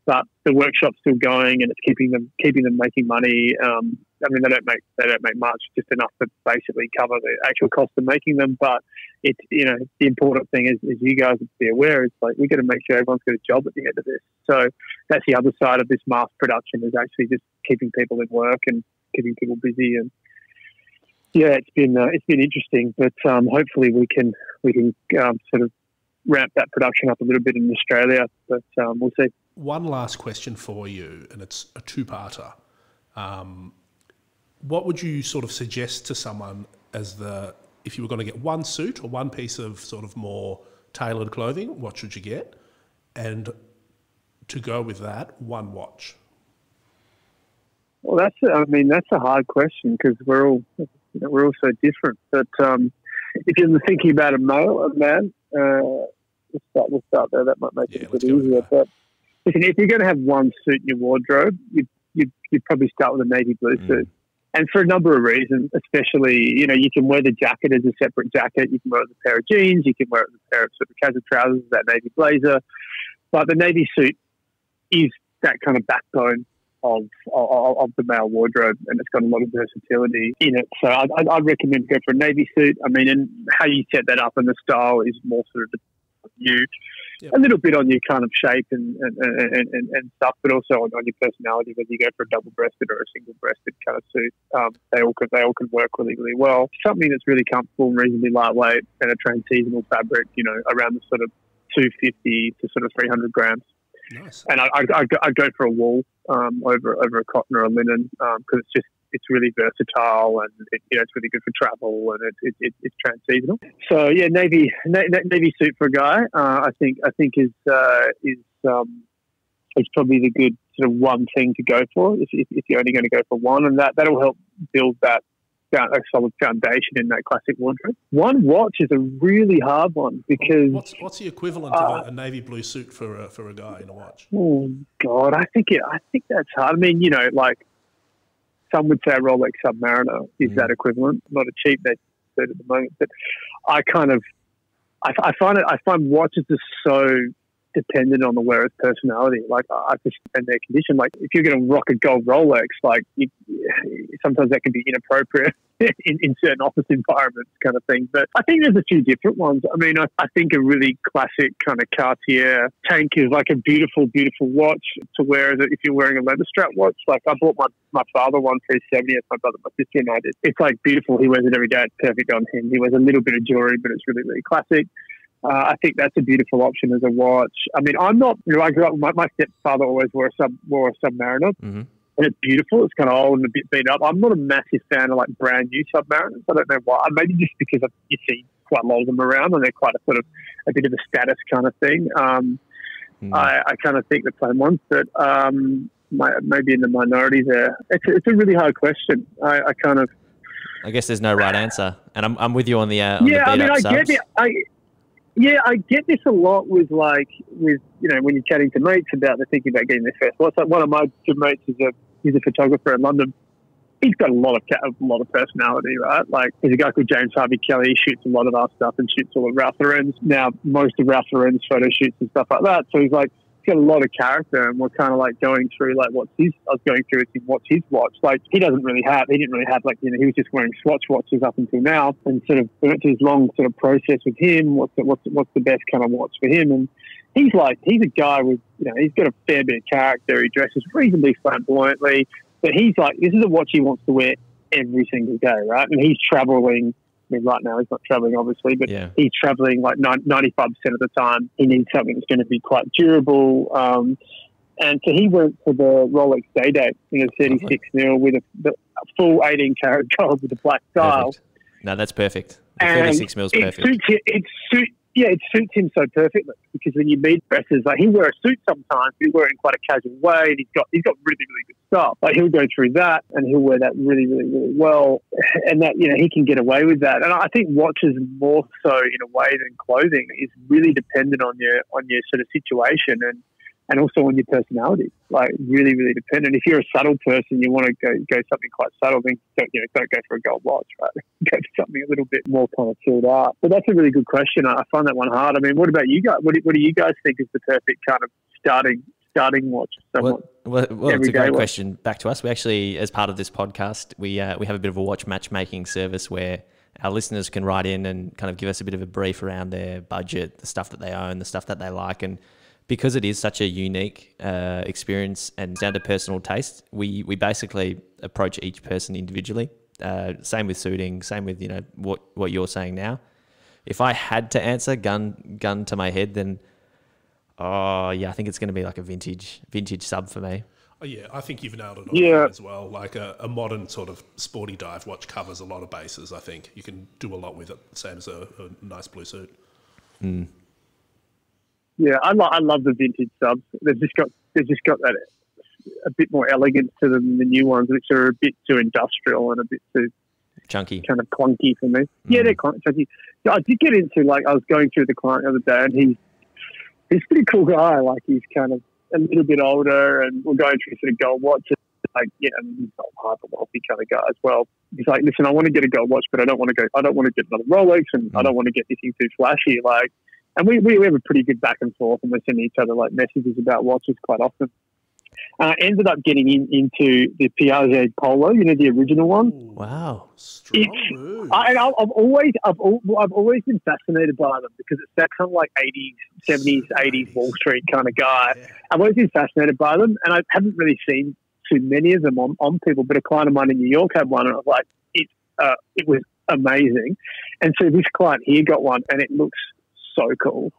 but the workshop's still going and it's keeping them keeping them making money. Um, I mean, they don't make they don't make much, just enough to basically cover the actual cost of making them. But it's you know the important thing is, is you guys be aware is like we've got to make sure everyone's got a job at the end of this. So that's the other side of this mass production is actually just keeping people in work and keeping people busy and yeah, it's been uh, it's been interesting, but um, hopefully we can we can um, sort of ramp that production up a little bit in Australia. But um, we'll see. One last question for you, and it's a two-parter. Um, what would you sort of suggest to someone as the if you were going to get one suit or one piece of sort of more tailored clothing, what should you get? And to go with that, one watch. Well, that's I mean that's a hard question because we're all you know, we're all so different. But um, if you're thinking about a male, a man, uh, we'll start we'll start there. That might make yeah, it a bit easier. But listen, if you're going to have one suit in your wardrobe, you you you'd probably start with a navy blue mm. suit. And for a number of reasons, especially, you know, you can wear the jacket as a separate jacket. You can wear it as a pair of jeans. You can wear it as a pair of sort of casual trousers, that navy blazer. But the navy suit is that kind of backbone of of, of the male wardrobe, and it's got a lot of versatility in it. So I'd, I'd recommend go for a navy suit. I mean, and how you set that up and the style is more sort of you, yep. a little bit on your kind of shape and and, and, and, and stuff, but also on, on your personality. Whether you go for a double-breasted or a single-breasted kind of suit, um, they all can they all can work really really well. Something that's really comfortable and reasonably lightweight and a trans-seasonal fabric, you know, around the sort of two fifty to sort of three hundred grams. Nice. And I I I'd, I'd go for a wool um, over over a cotton or a linen because um, it's just. It's really versatile, and it, you know, it's really good for travel, and it, it, it, it's trans-seasonal. So yeah, navy na- navy suit for a guy, uh, I think I think is uh, is um, is probably the good sort of one thing to go for if, if, if you're only going to go for one, and that that'll help build that a solid foundation in that classic wardrobe. One watch is a really hard one because what's what's the equivalent uh, of a, a navy blue suit for a, for a guy in a watch? Oh God, I think it, I think that's hard. I mean, you know, like. Some would say a Rolex Submariner is mm. that equivalent. Not a cheap navy suit at the moment, but I kind of, I, I find it. I find watches are so dependent on the wearer's personality, like I just and their condition. Like if you're going to rock a gold Rolex, like you, sometimes that can be inappropriate in, in certain office environments, kind of thing. But I think there's a few different ones. I mean, I, I think a really classic kind of Cartier tank is like a beautiful, beautiful watch to wear if you're wearing a leather strap watch. Like I bought my my father one for his seventieth. My brother, my sister, and I did. It's like beautiful. He wears it every day. It's perfect on him. He wears a little bit of jewelry, but it's really, really classic. Uh, I think that's a beautiful option as a watch. I mean, I'm not, you know, I grew up, my, my stepfather always wore a, sub, wore a Submariner, mm-hmm. and it's beautiful. It's kind of old and a bit beat up. I'm not a massive fan of like brand new Submariners. I don't know why. Maybe just because I've, you see quite a lot of them around and they're quite a sort of, a bit of a status kind of thing. Um, mm. I, I kind of think the plain ones, but um, my, maybe in the minority there. It's a, it's a really hard question. I, I kind of... I guess there's no right answer. And I'm I'm with you on the uh, on yeah, the I mean, I subs. get it. I, Yeah, I get this a lot with like with you know when you're chatting to mates about they're thinking about getting their first. Well, it's like one of my good mates is a he's a photographer in London. He's got a lot of a lot of personality, right? Like there's a guy called James Harvey Kelly. He shoots a lot of our stuff and shoots all of Ralph Lauren's. Now most of Ralph Lauren's photo shoots and stuff like that. So he's like he's got a lot of character, and we're kind of like going through like what's his. I was going through with him what's his watch. Like he doesn't really have. He didn't really have like you know he was just wearing Swatch watches up until now, and sort of went through his long sort of process with him. What's the, what's the, what's the best kind of watch for him? And he's like he's a guy with you know he's got a fair bit of character. He dresses reasonably flamboyantly, but he's like this is a watch he wants to wear every single day, right? And he's traveling. I mean, right now he's not traveling, obviously, but yeah. he's traveling like ninety-five percent of the time. He needs something that's going to be quite durable. Um, and so he went for the Rolex Day Day in a thirty-six mil with a, a full eighteen karat gold with a black dial. Perfect. No, that's perfect. The thirty-six mil's perfect. It suits him, it suits, yeah, it suits him so perfectly because when you meet dresses, like he'll wear a suit sometimes, he'll wear it in quite a casual way, and he's got, he's got really, really good stuff. Like he'll go through that and he'll wear that really, really, really well. And that, you know, he can get away with that. And I think watches more so in a way than clothing is really dependent on your, on your sort of situation and, and also on your personality. Like really, really dependent. If you're a subtle person, you want to go, go something quite subtle, then don't, you know, don't go for a gold watch, right? Go for something a little bit more kind of chilled out. But that's a really good question. I find that one hard. I mean, what about you guys? What do, what do you guys think is the perfect kind of starting starting watch? Well, well, well it's a great watch. question. Back to us. We actually, as part of this podcast, we uh, we have a bit of a watch matchmaking service where our listeners can write in and kind of give us a bit of a brief around their budget, the stuff that they own, the stuff that they like, and because it is such a unique uh, experience and down to personal taste, we, we basically approach each person individually Uh, same with suiting, same with, you know, what, what you're saying now. If I had to answer gun gun to my head, then, oh, yeah, I think it's going to be like a vintage vintage sub for me. Oh, yeah, I think you've nailed it on yeah. as well. Like a, a modern sort of sporty dive watch covers a lot of bases, I think. You can do a lot with it, same as a, a nice blue suit. Mm. Yeah, I, lo- I love the vintage subs. They've just got they've just got that a bit more elegance to them than the new ones, which are a bit too industrial and a bit too chunky, kind of clunky for me. Mm. Yeah, they're clunky. I did get into, like, I was going through the client the other day, and he's he's a pretty cool guy. Like, he's kind of a little bit older, and we're going through sort of gold watches. Like, yeah, I mean, he's not hyper wealthy kind of guy as well. He's like, listen, I want to get a gold watch, but I don't want to go. I don't want to get another Rolex, and mm. I don't want to get anything too flashy. Like, and we, we we have a pretty good back and forth, and we're sending each other like messages about watches quite often. And I ended up getting in, into the Piaget Polo, you know, the original one. Wow, strong move! I, and I've always, I've, I've always been fascinated by them because it's that kind of like eighties, seventies, eighties Wall Street kind of guy. Yeah. I've always been fascinated by them, and I haven't really seen too many of them on, on people. But a client of mine in New York had one, and I was like, it, uh, it was amazing. And so this client here got one, and it looks so cool.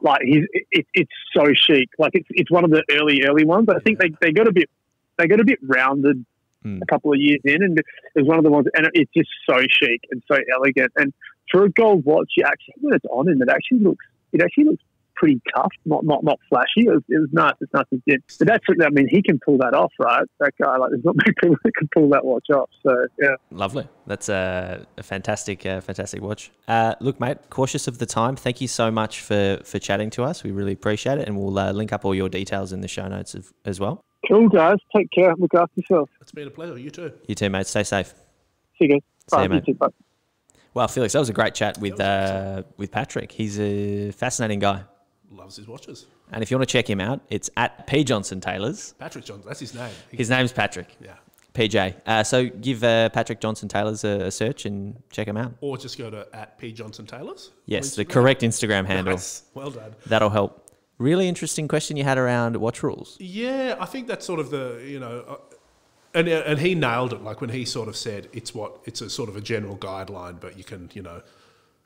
Like he's, it, it's so chic. Like it's it's one of the early early ones. But I think yeah. they, they got a bit they got a bit rounded mm. a couple of years in, and it was one of the ones. And it's just so chic and so elegant. And for a gold watch, you actually when it's on, and it actually looks it actually looks pretty tough, not not not flashy. It was, it was nice. It's nice to get. But that's what I mean. He can pull that off, right? That guy. Like there's not many people that can pull that watch off. So yeah, lovely. That's a, a fantastic, uh, fantastic watch. Uh, look, mate, cautious of the time. Thank you so much for for chatting to us. We really appreciate it, and we'll uh, link up all your details in the show notes of, as well. Cool, guys. Take care. Look after yourself. It's been a pleasure. You too. You too, mate. Stay safe. See you guys. See Bye. You, mate. You too. Bye. Wow, Felix, that was a great chat with uh, with Patrick. He's a fascinating guy. Loves his watches. And if you want to check him out, it's at P Johnson Tailors. Patrick Johnson, that's his name. He his name's Patrick. Yeah. P J. Uh, so give uh, Patrick Johnson Tailors a, a search and check him out. Or just go to at P Johnson Tailors. Yes, the correct Instagram handle. Nice. Well done. That'll help. Really interesting question you had around watch rules. Yeah, I think that's sort of the, you know... Uh, And and he nailed it. Like when he sort of said, it's what it's a sort of a general guideline, but you can, you know,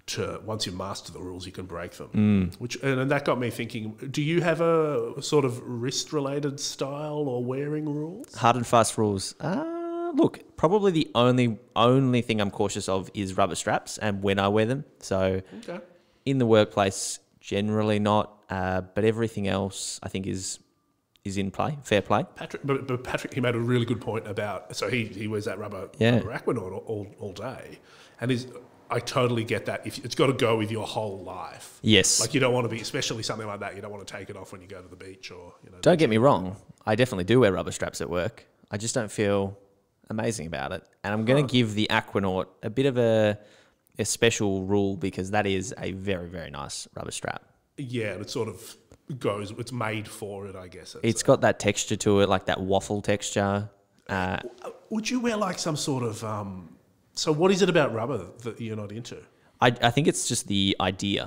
to once you master the rules, you can break them. Mm. Which and, and that got me thinking. Do you have a sort of wrist related style or wearing rules? Hard and fast rules. Uh, look, probably the only only thing I'm cautious of is rubber straps and when I wear them. So okay. in the workplace, generally not. Uh, but everything else, I think, is. is in play, fair play. Patrick, but, but Patrick, he made a really good point about, so he, he wears that rubber, yeah. rubber Aquanaut all, all, all day. And he's, I totally get that. If it's got to go with your whole life. Yes. Like you don't want to be, especially something like that, you don't want to take it off when you go to the beach or, you know. Don't get me wrong. I definitely do wear rubber straps at work. I just don't feel amazing about it. And I'm going to give the Aquanaut a bit of a, a special rule because that is a very, very nice rubber strap. Yeah, and it's sort of... goes it's made for it, I guess. It's got that texture to it, like that waffle texture. Uh, would you wear like some sort of um so what is it about rubber that you're not into? I, I think it's just the idea,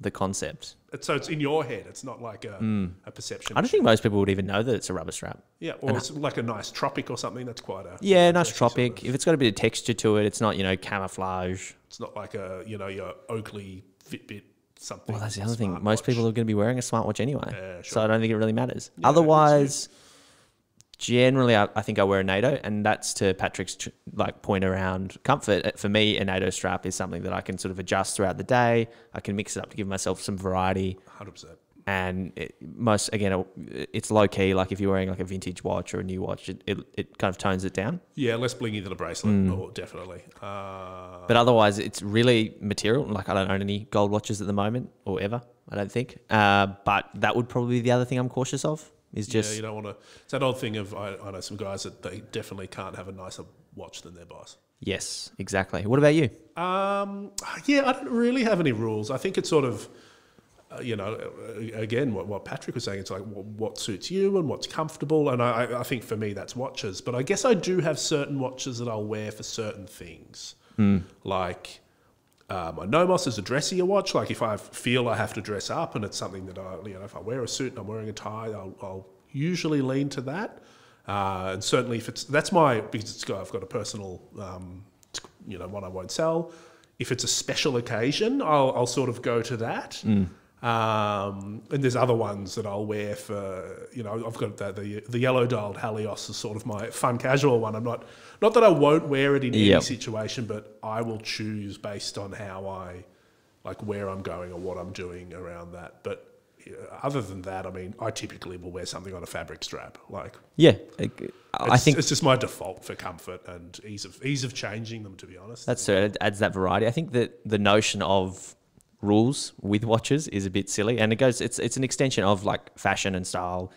the concept. It's, so it's in your head. It's not like a, mm. a perception. I don't think most people would even know that it's a rubber strap. Yeah, or and it's I, like a nice Tropic or something. That's quite a... Yeah, nice Tropic. Sort of. If it's got a bit of texture to it, it's not, you know, camouflage. It's not like a, you know, your Oakley Fitbit something. Well, that's the other thing. Watch. Most people are going to be wearing a smartwatch anyway, yeah, sure. so I don't think it really matters. Yeah, Otherwise, generally, I, I think I wear a NATO, and that's to Patrick's like point around comfort. For me, a NATO strap is something that I can sort of adjust throughout the day. I can mix it up to give myself some variety. one hundred percent. And it, most again, it's low key. Like if you're wearing like a vintage watch or a new watch, it it, it kind of tones it down. Yeah, less blingy than a bracelet, mm. or definitely. Uh, but otherwise, it's really material. Like I don't own any gold watches at the moment or ever. I don't think. Uh, but that would probably be the other thing I'm cautious of. Is just yeah, you don't want to. It's that old thing of I, I know some guys that they definitely can't have a nicer watch than their boss. Yes, exactly. What about you? Um, yeah, I don't really have any rules. I think it's sort of. You know, again, what, what Patrick was saying, it's like what, what suits you and what's comfortable. And I, I think for me, that's watches. But I guess I do have certain watches that I'll wear for certain things. Mm. Like um, a Nomos is a dressier watch. Like if I feel I have to dress up and it's something that I, you know, if I wear a suit and I'm wearing a tie, I'll, I'll usually lean to that. Uh, and certainly if it's, that's my, because it's got, I've got a personal, um, you know, one I won't sell. If it's a special occasion, I'll, I'll sort of go to that. Mm. Um, and there's other ones that I'll wear for, you know, I've got the, the, the yellow dialed Helios is sort of my fun casual one. I'm not, not that I won't wear it in yep. any situation, but I will choose based on how I, like where I'm going or what I'm doing around that. But other than that, I mean, I typically will wear something on a fabric strap. Like, yeah, I it's, think it's just my default for comfort and ease of ease of changing them. To be honest, that's so it adds that variety. I think that the notion of rules with watches is a bit silly, and it goes. It's it's an extension of like fashion and style.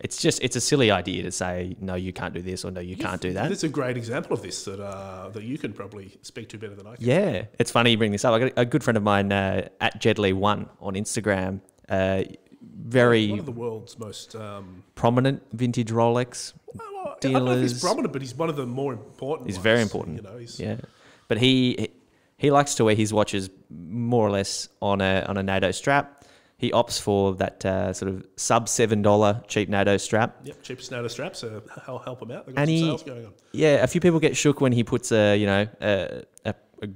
It's just it's a silly idea to say no, you can't do this or no, you You've, can't do that. That's a great example of this that uh, that you can probably speak to better than I can. Yeah, it's funny you bring this up. I got a good friend of mine uh, at Jedley one on Instagram. Uh, very one of the world's most um, prominent vintage Rolex well, well, dealers. I don't know if he's prominent, but he's one of the more important. He's ones, very important, you know. He's, yeah, but he he likes to wear his watches more or less on a on a NATO strap. He opts for that uh, sort of sub seven dollar cheap NATO strap. Yep, cheapest NATO strap. So I'll help him out. They've got and some he, sales going on. Yeah, a few people get shook when he puts a you know a a, a,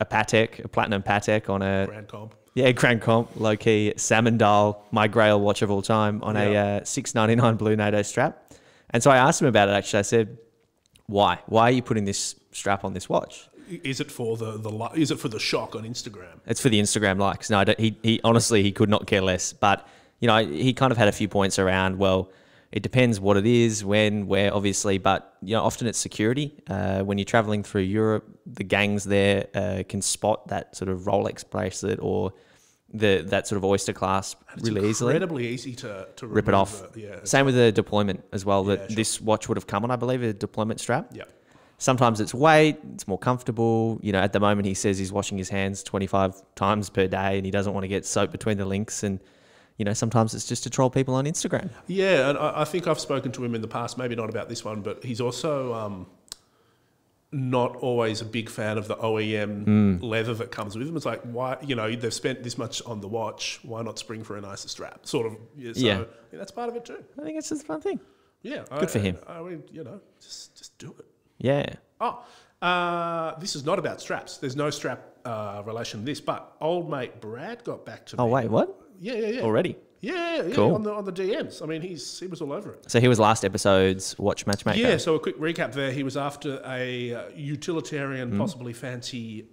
a Patek, a platinum Patek on a Grand Comp. Yeah, Grand Comp, low-key, salmon dial, my grail watch of all time on yeah. a uh, six ninety-nine blue NATO strap. And so I asked him about it, actually. I said, why? Why are you putting this strap on this watch? Is it for the, the is it for the shock on Instagram? It's for the Instagram likes. No, I don't, he, he honestly, he could not care less. But, you know, he kind of had a few points around, well, it depends what it is, when, where, obviously. But, you know, often it's security. Uh, when you're traveling through Europe, the gangs there uh, can spot that sort of Rolex bracelet or the that sort of oyster clasp and really easily. It's incredibly easy to, to rip it off. It. Yeah, Same with the deployment as well. Yeah, that sure. This watch would have come on, I believe, a deployment strap. Yeah. Sometimes it's weight, it's more comfortable. You know, at the moment he says he's washing his hands twenty-five times per day and he doesn't want to get soap between the links. And, you know, sometimes it's just to troll people on Instagram. Yeah, and I, I think I've spoken to him in the past, maybe not about this one, but he's also... Um, not always a big fan of the O E M mm. leather that comes with them. It's like, why, you know, they've spent this much on the watch, why not spring for a nicer strap? Sort of, yeah. So, yeah. yeah that's part of it too. I think it's just a fun thing. Yeah. Good I, for him. I mean, you know, just, just do it. Yeah. Oh, uh, this is not about straps. There's no strap uh, relation to this, but old mate Brad got back to me. Oh, wait, what? Yeah, yeah, yeah. Already? Yeah, yeah, cool. on, the, on the D Ms. I mean, he's he was all over it. So he was last episode's watch matchmaker. Yeah, so a quick recap there. He was after a uh, utilitarian, mm. possibly fancy,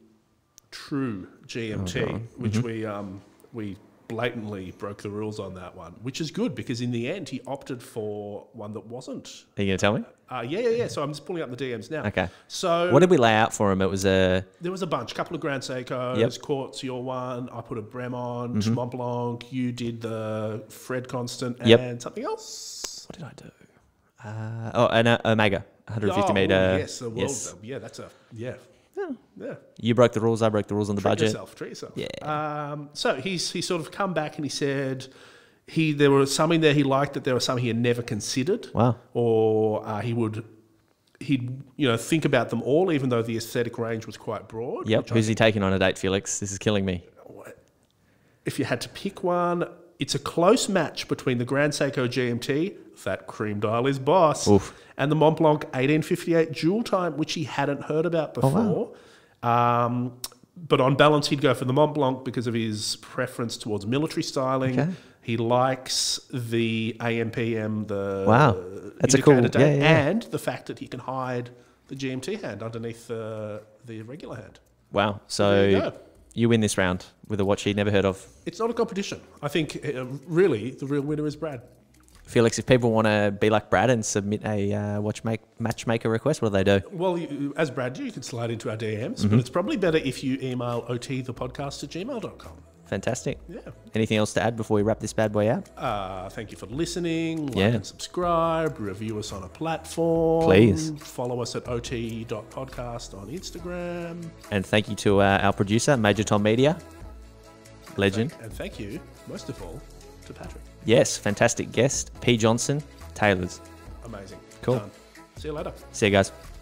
true G M T, oh, which mm-hmm. we um, we blatantly broke the rules on that one, which is good because in the end he opted for one that wasn't. Are you going to tell me? Uh, yeah, yeah, yeah. So I'm just pulling up the D Ms now. Okay. So what did we lay out for him? It was a... There was a bunch. A couple of Grand Seikos, yep. Quartz, your one. I put a Bremont, mm -hmm. Mont Blanc. You did the Fred Constant and yep. something else. What did I do? Uh, oh, and uh, Omega, one hundred fifty meter. Oh, yes, the world. Yes. Yeah, that's a... Yeah. Yeah. yeah. You broke the rules, I broke the rules on the treat budget. Yourself, treat yourself. Yeah. Um, so he's he sort of come back and he said he there were some in there he liked that there were some he had never considered. Wow. Or uh, he would he'd you know think about them all, even though the aesthetic range was quite broad. Yep. Who's he taking on a date, Felix? This is killing me. If you had to pick one, it's a close match between the Grand Seiko G M T, that cream dial is boss, oof. And the Mont Blanc eighteen fifty-eight dual time, which he hadn't heard about before. Oh, wow. um, but on balance, he'd go for the Mont Blanc because of his preference towards military styling. Okay. He likes the A M P M, the wow, that's a cool, yeah, yeah. and the fact that he can hide the G M T hand underneath the, the regular hand. Wow, so... There you go. You win this round with a watch he'd never heard of. It's not a competition. I think, uh, really, the real winner is Brad. Felix, if people want to be like Brad and submit a uh, watch make, matchmaker request, what do they do? Well, you, as Brad do, you can slide into our D Ms, mm-hmm. but it's probably better if you email O T the podcast at gmail dot com. Fantastic. Yeah. Anything else to add before we wrap this bad boy out? Uh, thank you for listening. Like yeah. and subscribe. Review us on a platform. Please. Follow us at O T dot podcast on Instagram. And thank you to uh, our producer, Major Tom Media. Legend. And thank you, most of all, to Patrick. Yes, fantastic guest. P Johnson Tailors. Amazing. Cool. Done. See you later. See you guys.